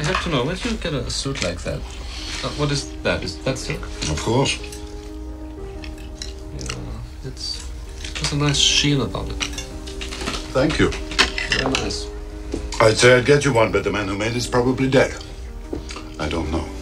I have to know, where do you get a suit like that? What is that? Is that silk? Of course. Yeah, it's a nice sheen about it. Thank you. Very nice. I'd say I'd get you one, but the man who made it's probably dead. I don't know.